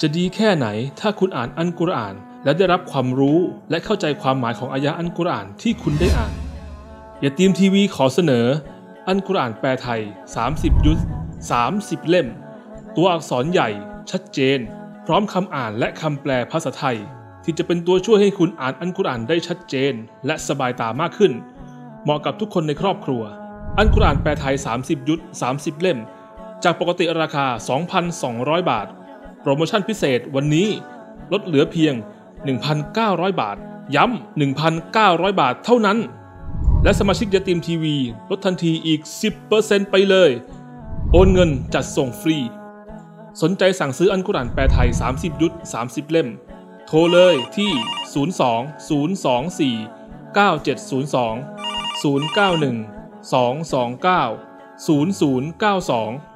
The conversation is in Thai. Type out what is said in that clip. จะดีแค่ไหนถ้าคุณอ่านอัลกุรอานและได้รับความรู้และเข้าใจความหมายของอายะห์อัลกุรอานที่คุณได้อ่านอย่าตีมทีวีขอเสนออัลกุรอานแปลไทย30ยุซ30เล่มตัวอักษรใหญ่ชัดเจนพร้อมคำอ่านและคำแปลภาษาไทยที่จะเป็นตัวช่วยให้คุณอ่านอัลกุรอานได้ชัดเจนและสบายตามากขึ้นเหมาะกับทุกคนในครอบครัวอัลกุรอานแปลไทย30ยุซ30เล่มจากปกติราคา 2,200 บาทโปรโมชั่นพิเศษวันนี้ลดเหลือเพียง 1,900 บาทย้ำ 1,900 บาทเท่านั้นและสมาชิกยาตีมทีวีลดทันทีอีก 10% ไปเลยโอนเงินจัดส่งฟรีสนใจสั่งซื้ออัลกุรอานแปลไทย30ยุซ30เล่มโทรเลยที่02-024-9702 091-229-0092